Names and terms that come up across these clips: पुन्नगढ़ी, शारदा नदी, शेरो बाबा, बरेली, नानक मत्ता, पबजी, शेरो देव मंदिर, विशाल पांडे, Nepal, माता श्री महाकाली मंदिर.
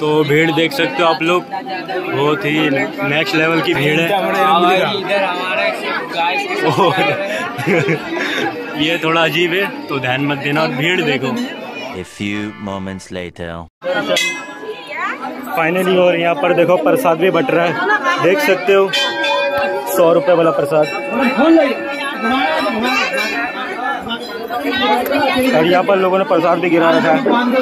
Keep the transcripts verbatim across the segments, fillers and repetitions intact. तो भीड़ देख सकते हो आप लोग, बहुत ही नेक्स्ट लेवल की भीड़ है। ये थोड़ा अजीब है तो ध्यान मत देना, और भीड़ देखो। A few moments later. Finally और यहाँ पर देखो प्रसाद भी बट रहा है, देख सकते हो सौ रुपये वाला प्रसाद। और यहाँ पर लोगों ने प्रसाद भी गिरा रखा है।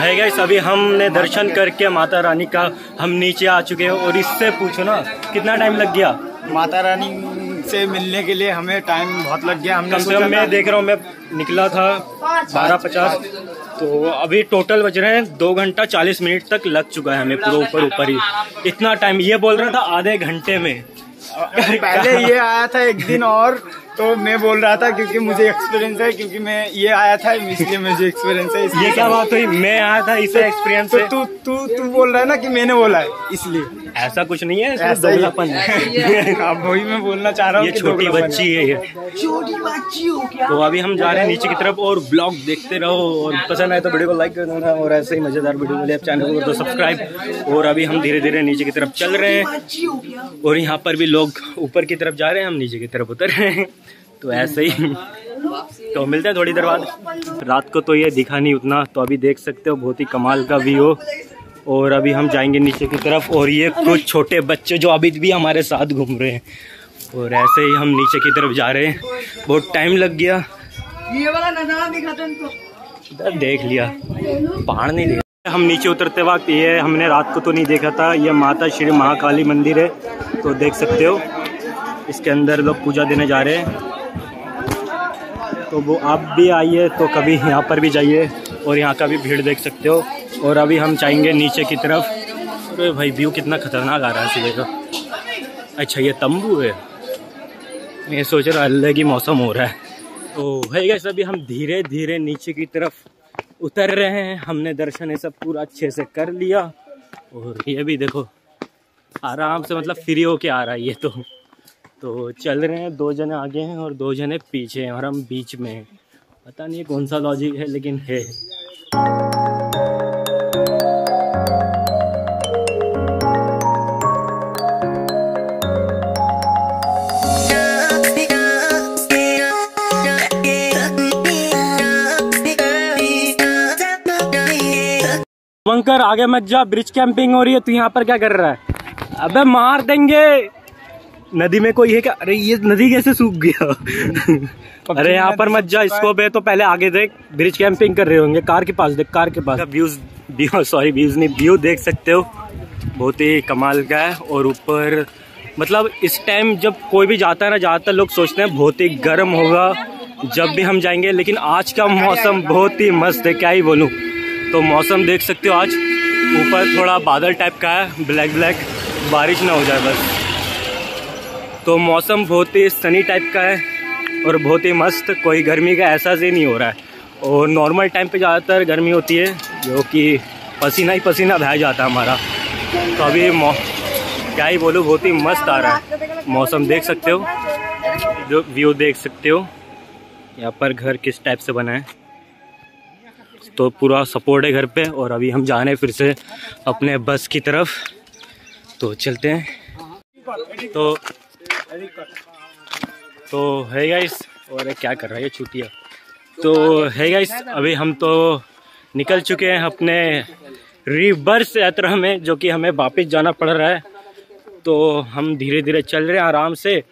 है गाइस, अभी हमने दर्शन करके माता रानी का हम नीचे आ चुके हैं। और इससे पूछो ना कितना टाइम लग गया माता रानी से मिलने के लिए? हमें टाइम बहुत लग गया। हमने कम से कम, मैं देख रहा हूँ, मैं निकला था बारह पचास, तो अभी टोटल बज रहे हैं दो घंटा चालीस मिनट तक लग चुका है हमें पूरा ऊपर ऊपर ही इतना टाइम। ये बोल रहा था आधे घंटे में, पहले ये आया था एक दिन और, तो मैं बोल रहा था क्योंकि मुझे एक्सपीरियंस है, क्योंकि मैं ये आया था इसलिए मुझे एक्सपीरियंस है। ये क्या बात हुई, मैं आया था इसे एक्सपीरियंस, तो तू तू तू बोल रहा है ना कि मैंने बोला है, इसलिए ऐसा कुछ नहीं है। ऐसा ही अपन अब वही मैं बोलना चाह रहा हूँ, ये छोटी बच्ची है ये छोटी बच्ची। तो अभी हम जा रहे हैं नीचे की तरफ, और ब्लॉग देखते रहो, और पसंद आए तो वीडियो को लाइक कर देना, और ऐसे ही मजेदार वीडियो के लिए आप चैनल को सब्सक्राइब। और अभी हम धीरे धीरे नीचे की तरफ चल रहे हैं, और यहाँ पर भी लोग ऊपर की तरफ जा रहे हैं, हम नीचे की तरफ उतर रहे हैं। तो ऐसे ही तो मिलते हैं थोड़ी देर बाद। रात को तो ये दिखा नहीं उतना, तो अभी देख सकते हो बहुत ही कमाल का व्यू। और अभी हम जाएंगे नीचे की तरफ, और ये कुछ छोटे बच्चे जो अभी भी हमारे साथ घूम रहे हैं, और ऐसे ही हम नीचे की तरफ जा रहे हैं। बहुत टाइम लग गया, ये वाला नजारा दिखा तुमको, इधर देख लिया, पहाड़ नहीं देखा। हम नीचे उतरते वक्त ये हमने रात को तो नहीं देखा था। ये माता श्री महाकाली मंदिर है, तो देख सकते हो इसके अंदर लोग पूजा देने जा रहे हैं। तो वो आप भी आइए, तो कभी यहाँ पर भी जाइए, और यहाँ का भी भीड़ देख सकते हो। और अभी हम जाएंगे नीचे की तरफ। अरे भाई व्यू कितना खतरनाक आ रहा है सुबह का। अच्छा ये तंबू है, मैं सोच रहा अलग ही मौसम हो रहा है। तो भाई गाइस, अभी हम धीरे धीरे नीचे की तरफ उतर रहे हैं। हमने दर्शन ये सब पूरा अच्छे से कर लिया, और ये भी देखो आराम से, मतलब फ्री होके आ रहा है ये। तो तो चल रहे हैं, दो जने आगे हैं और दो जने पीछे हैं, और हम बीच में हैं। पता नहीं कौन सा लॉजिक है, लेकिन है। बंकर आगे मत जा, ब्रिज कैंपिंग हो रही है, तू यहाँ पर क्या कर रहा है? अबे मार देंगे। नदी में कोई है क्या? अरे ये नदी कैसे सूख गया? अरे यहाँ पर मत जा, इसको बे तो पहले आगे देख, ब्रिज कैंपिंग कर रहे होंगे। कार के पास देख, कार के पास व्यूज, सॉरी व्यूज नहीं, व्यू देख सकते हो बहुत ही कमाल का है। और ऊपर मतलब इस टाइम जब कोई भी जाता है ना, ज़्यादातर लोग सोचते हैं बहुत ही गर्म होगा जब भी हम जाएंगे, लेकिन आज का मौसम बहुत ही मस्त है, क्या ही बोलूँ। तो मौसम देख सकते हो, आज ऊपर थोड़ा बादल टाइप का है, ब्लैक ब्लैक, बारिश ना हो जाए बस। तो मौसम बहुत ही सनी टाइप का है, और बहुत ही मस्त, कोई गर्मी का एहसास ही नहीं हो रहा है। और नॉर्मल टाइम पे ज़्यादातर गर्मी होती है, जो कि पसीना ही पसीना बह जाता है हमारा। तो अभी क्या ही बोलूँ, बहुत ही मस्त आ रहा है मौसम, देख सकते हो, जो व्यू देख सकते हो। यहाँ पर घर किस टाइप से बना है, तो पूरा सपोर्ट है घर पे। और अभी हम जा रहे हैं फिर से अपने बस की तरफ, तो चलते हैं। तो तो है गाइस, और क्या कर रहा है ये छुट्टियाँ। तो है गाइस, अभी हम तो निकल चुके हैं अपने रिवर्स यात्रा में, जो कि हमें वापस जाना पड़ रहा है। तो हम धीरे धीरे चल रहे हैं आराम से।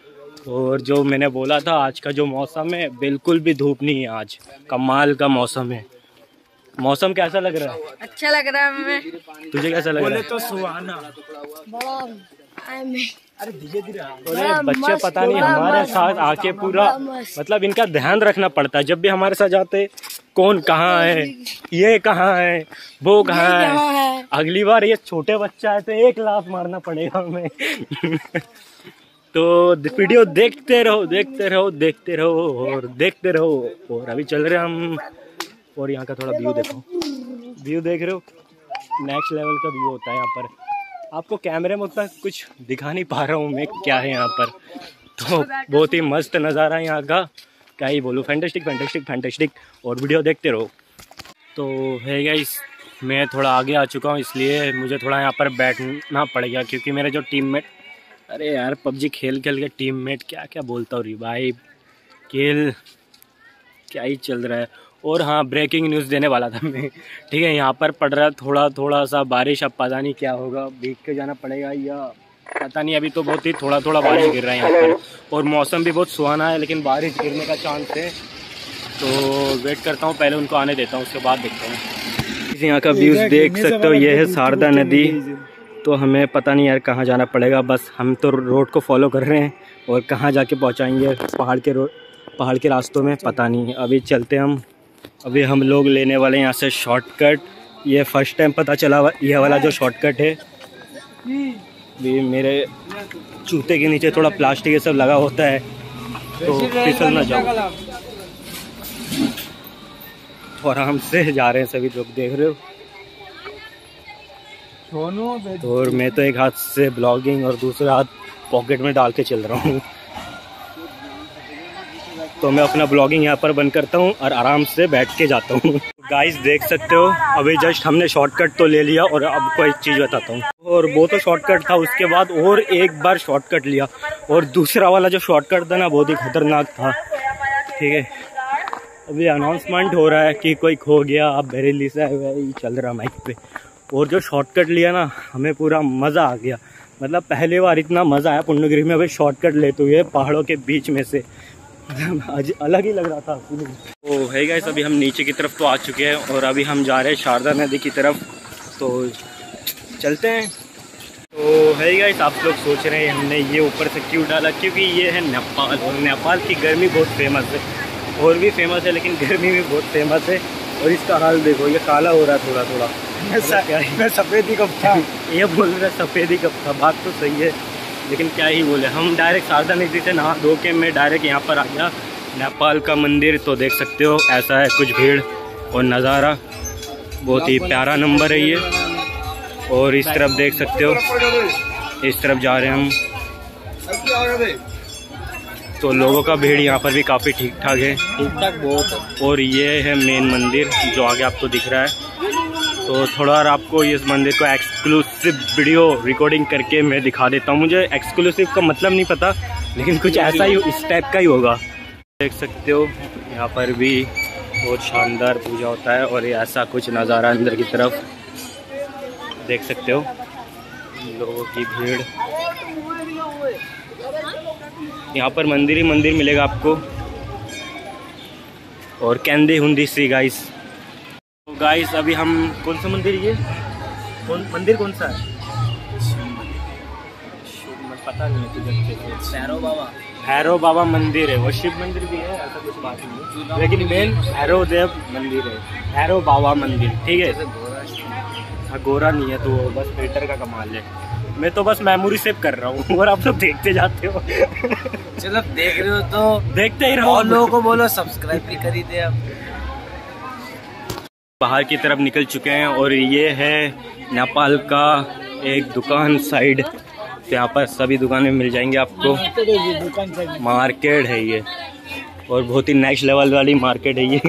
और जो मैंने बोला था, आज का जो मौसम है, बिल्कुल भी धूप नहीं है, आज कमाल का मौसम है। मौसम कैसा लग रहा है? अच्छा लग रहा है हमें। तुझे कैसा लग रहा है? तो सुहाना। अरे धीरे धीरे बच्चे, पता नहीं हमारे साथ आके पूरा, मतलब इनका ध्यान रखना पड़ता है जब भी हमारे साथ जाते, कौन कहाँ है, ये कहाँ है, वो कहाँ है। अगली बार ये छोटे बच्चा है तो एक लात मारना पड़ेगा हमें। तो वीडियो देखते रहो देखते रहो देखते रहो और देखते रहो। और अभी चल रहे हम, और यहाँ का थोड़ा व्यू देखो, व्यू देख रहे हो, नेक्स्ट लेवल का व्यू होता है यहाँ पर। आपको कैमरे में उतना कुछ दिखा नहीं पा रहा हूँ मैं, क्या है यहाँ पर। तो बहुत ही मस्त नज़ारा है यहाँ का। क्या ही बोलूँ, फैंटेस्टिक फैंटेस्टिक फैंटेस्टिक। और वीडियो देखते रहो। तो है गाइस, मैं थोड़ा आगे आ चुका हूँ, इसलिए मुझे थोड़ा यहाँ पर बैठना पड़ गया क्योंकि मेरे जो टीममेट, अरे यार पबजी खेल खेल के टीममेट क्या क्या बोलता हूँ रे भाई, खेल क्या ही चल रहा है। और हाँ, ब्रेकिंग न्यूज़ देने वाला था मैं, ठीक है। यहाँ पर पड़ रहा है थोड़ा थोड़ा सा बारिश, अब पता नहीं क्या होगा, भीग के जाना पड़ेगा या पता नहीं। अभी तो बहुत ही थोड़ा थोड़ा बारिश गिर रहा है यहाँ पर, और मौसम भी बहुत सुहाना है, लेकिन बारिश गिरने का चांस है। तो वेट करता हूँ, पहले उनको आने देता हूँ, उसके बाद देखता हूँ। यहाँ का व्यूज़ देख सकते हो, ये है शारदा नदी। तो हमें पता नहीं यार कहाँ जाना पड़ेगा, बस हम तो रोड को फॉलो कर रहे हैं, और कहाँ जाके पहुँचाएँगे पहाड़ के रोड पहाड़ के रास्तों में पता नहीं। अभी चलते हम अभी हम लोग लेने वाले यहाँ से शॉर्टकट। ये फर्स्ट टाइम पता चला यह वाला जो शॉर्टकट है। भी मेरे जूते के नीचे थोड़ा प्लास्टिक ये सब लगा होता है, तो फिसल ना जाओ। आराम से जा रहे हैं सभी लोग, देख रहे हो। तो और मैं तो एक हाथ से ब्लॉगिंग और दूसरा हाथ पॉकेट में डाल के चल रहा हूँ। तो मैं अपना ब्लॉगिंग यहाँ पर बंद करता हूँ और आराम से बैठ के जाता हूँ। गाइस देख सकते हो, अभी जस्ट हमने शॉर्टकट तो ले लिया, और आपको एक चीज़ बताता हूँ, और वो तो शॉर्टकट था, उसके बाद और एक बार शॉर्टकट लिया, और दूसरा वाला जो शॉर्टकट था ना बहुत ही खतरनाक था, ठीक है। अभी अनाउंसमेंट हो रहा है कि कोई खो गया, आप बरेली से आए हुए, चल रहा माइक पे। और जो शॉर्टकट लिया ना, हमें पूरा मज़ा आ गया, मतलब पहली बार इतना मज़ा आया पुन्नगढ़ी में अभी शॉर्टकट लेते हुए पहाड़ों के बीच में से, आज अलग ही लग रहा था। तो है गाइस, अभी हम नीचे की तरफ तो आ चुके हैं, और अभी हम जा रहे हैं शारदा नदी की तरफ, तो चलते हैं। तो है गाइस, आप लोग सोच रहे हैं हमने ये ऊपर से क्यों डाला, क्योंकि ये है नेपाल, और नेपाल की गर्मी बहुत फेमस है, और भी फेमस है लेकिन गर्मी भी बहुत फेमस है। और इसका हाल देखो, ये काला हो रहा है थोड़ा थोड़ा, मैं सफ़ेदी कब था ये बोल रहा है, सफ़ेदी कब था। बात तो सही है, लेकिन क्या ही बोले। हम डायरेक्ट शारदा नदी से नहा धो के मैं डायरेक्ट यहाँ पर आ गया, नेपाल का मंदिर। तो देख सकते हो ऐसा है कुछ भीड़, और नज़ारा बहुत ही प्यारा नंबर है ये। और इस तरफ देख सकते हो, इस तरफ जा रहे हैं हम, तो लोगों का भीड़ यहाँ पर भी काफ़ी ठीक ठाक है, ठीक ठाक बहुत। और ये है मेन मंदिर जो आगे आपको दिख रहा है। तो थोड़ा और आपको इस मंदिर को एक्सक्लूसिव वीडियो रिकॉर्डिंग करके मैं दिखा देता हूँ। मुझे एक्सक्लूसिव का मतलब नहीं पता, लेकिन कुछ ऐसा ही इस टाइप का ही होगा। देख सकते हो यहाँ पर भी बहुत शानदार पूजा होता है, और ऐसा कुछ नज़ारा अंदर की तरफ देख सकते हो, लोगों की भीड़। यहाँ पर मंदिर ही मंदिर मिलेगा आपको, और कैंदी हुंदी सी गाइस। गाइस अभी हम कौन सा मंदिर, ये कौन मंदिर कौन सा है, पता नहीं है तुझे। शेरो बाबा शेरो बाबा मंदिर है, वो शिव मंदिर भी है, ऐसा कुछ बात नहीं है, लेकिन मेन शेरो देव मंदिर है, शेरो बाबा मंदिर, ठीक है। गोरा नहीं है तो बस फिल्टर का कमाल है। मैं तो बस मेमोरी सेव कर रहा हूँ, और आप लोग देखते जाते हो। चलो देख रहे हो तो देखते ही रहो, और लोगों को बोलो सब्सक्राइब भी कर ही दे। आप बाहर की तरफ निकल चुके हैं, और ये है नेपाल का एक दुकान साइड। यहाँ पर सभी दुकानें मिल जाएंगी आपको, मार्केट है ये, और बहुत ही नेक्स्ट लेवल वाली मार्केट है ये।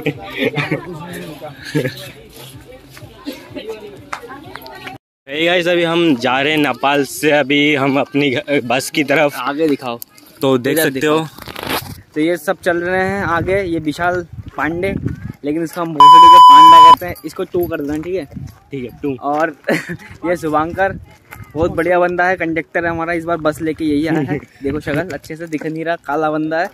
hey guys, अभी हम जा रहे हैं नेपाल से, अभी हम अपनी बस की तरफ। आगे दिखाओ, तो देख सकते हो, तो ये सब चल रहे हैं आगे। ये विशाल पांडे, लेकिन इसका हम भोसड़ी के पांडा कहते हैं, इसको टू कर देना, ठीक है, ठीक है टू। और ये शुभांकर बहुत बढ़िया बंदा है, कंडक्टर है हमारा, इस बार बस लेके यही आया है। देखो शक्ल अच्छे से दिख नहीं रहा, काला बंदा है,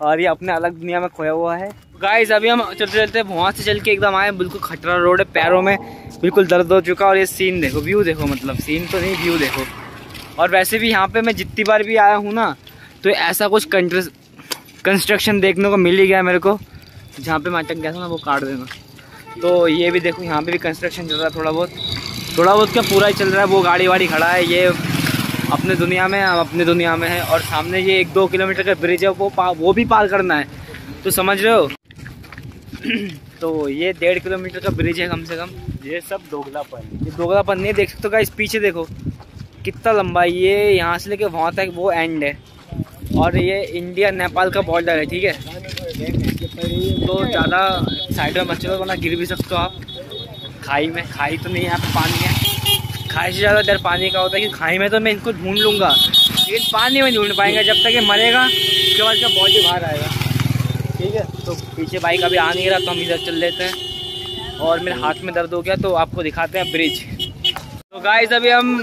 और ये अपने अलग दुनिया में खोया हुआ है। गाइस अभी हम चलते चलते वहाँ से चल के एकदम आए, बिल्कुल खतरा रोड है, पैरों में बिल्कुल दर्द हो चुका। और ये सीन देखो, व्यू देखो, मतलब सीन तो नहीं, व्यू देखो। और वैसे भी यहाँ पर मैं जितनी बार भी आया हूँ ना, तो ऐसा कुछ कंस्ट्रक्शन देखने को मिल ही गया मेरे को, जहाँ पे मैं अटक गया था ना, वो काट देना। तो ये भी देखो, यहाँ पे भी कंस्ट्रक्शन चल रहा है, थोड़ा बहुत थोड़ा बहुत क्या पूरा ही चल रहा है। वो गाड़ी वाड़ी खड़ा है, ये अपने दुनिया में, हम अपने दुनिया में है। और सामने ये एक दो किलोमीटर का ब्रिज है, वो पा, वो भी पार करना है, तो समझ रहे हो। तो ये डेढ़ किलोमीटर का ब्रिज है कम से कम। ये सब दोगलापन, ये दोगलापन नहीं देख सकते हो। इस पीछे देखो कितना लंबा, ये यहाँ से लेके वहाँ तक वो एंड है, और ये इंडिया नेपाल का बॉर्डर है, ठीक है। तो ज़्यादा साइड में बच्चे वरना गिर भी सकते हो आप खाई में। खाई तो नहीं यहाँ पे पानी है, खाई से ज़्यादा डर पानी का होता है कि खाई में तो मैं इनको ढूंढ लूँगा लेकिन पानी में ढूंढ पाएंगे जब तक ये मरेगा, उसके बाद क्या बॉडी बाहर आएगा। ठीक है, तो पीछे बाइक अभी आ नहीं रहा तो हम इधर चल लेते हैं। और मेरे हाथ में दर्द हो गया तो आपको दिखाते हैं ब्रिज। तो गाइस अभी हम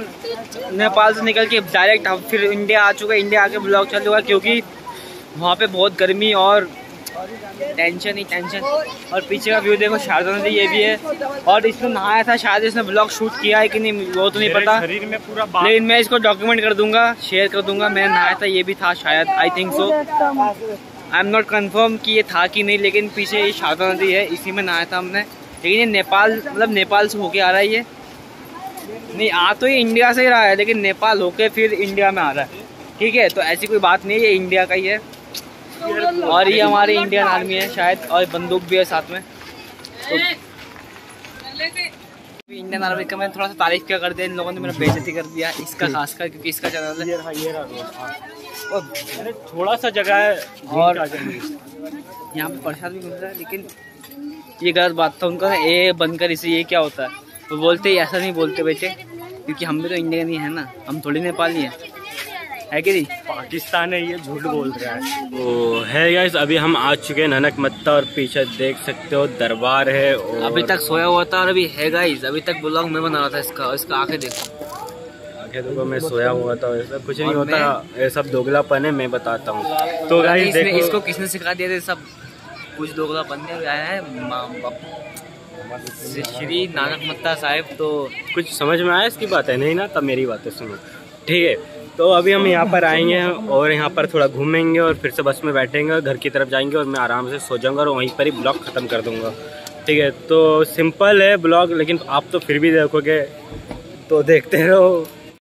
नेपाल से निकल के डायरेक्ट हम फिर इंडिया आ चुके हैं। इंडिया आके ब्लॉग चल चुका क्योंकि वहाँ पे बहुत गर्मी और टेंशन ही टेंशन। और पीछे का व्यू देखो, शारदा नदी ये भी है। और इसमें नहाया था, शायद इसने ब्लॉग शूट किया है कि नहीं वो तो नहीं पता, लेकिन मैं इसको डॉक्यूमेंट कर दूंगा, शेयर कर दूंगा। मैंने नहाया था ये भी था शायद, I think so, I am not confirm कि ये था कि नहीं, लेकिन पीछे ये शारदा नदी है, इसी में नहाया था हमने। लेकिन ये नेपाल मतलब नेपाल से होके आ रहा है, ये नहीं आ तो ये इंडिया से ही रहा है लेकिन नेपाल होके फिर इंडिया में आ रहा है। ठीक है, तो ऐसी कोई बात नहीं, ये इंडिया का ही है। और ये हमारी इंडियन आर्मी है शायद, और बंदूक भी है साथ में। तो इंडियन आर्मी का मैंने थोड़ा सा तारीफ क्या कर दिया, इन लोगों ने मेरा बेइज्जती कर दिया, इसका खासकर क्योंकि इसका चैनल है, थोड़ा सा जगह है और यहाँ पे प्रसाद भी मिल रहा है। लेकिन ये गलत बात था उनका, ये बनकर इसे ये क्या होता है वो बोलते, ऐसा नहीं बोलते बेटे, क्योंकि हम भी तो इंडियन ही है ना, हम थोड़ी नेपाली है, है कि नहीं, पाकिस्तान है, ये झूठ बोल रहा है वो है। गाइस अभी हम आ चुके हैं नानक मत्ता और पीछे देख सकते हो दरबार है। और अभी तक सोया हुआ था और अभी है गाइस, अभी तक ब्लॉग मैं बना रहा था इसका, इसका आंखें देखो, आंखें देखो, मैं सोया हुआ था, ऐसा कुछ नहीं होता, ये सब दोगलापन है, मैं बताता हूँ। तो गाइस इसको किसने सिखा दिया था सब कुछ दोगलापन है, श्री नानक मत्ता साहिब। तो कुछ समझ में आया इसकी बात है नहीं ना, तब मेरी बातें सुनो। ठीक है, तो अभी हम यहाँ पर आएंगे और यहाँ पर थोड़ा घूमेंगे और फिर से बस में बैठेंगे, घर की तरफ जाएंगे और मैं आराम से सो जाऊँगा और वहीं पर ही ब्लॉग ख़त्म कर दूँगा। ठीक है, तो सिंपल है ब्लॉग, लेकिन आप तो फिर भी देखोगे, तो देखते रहो।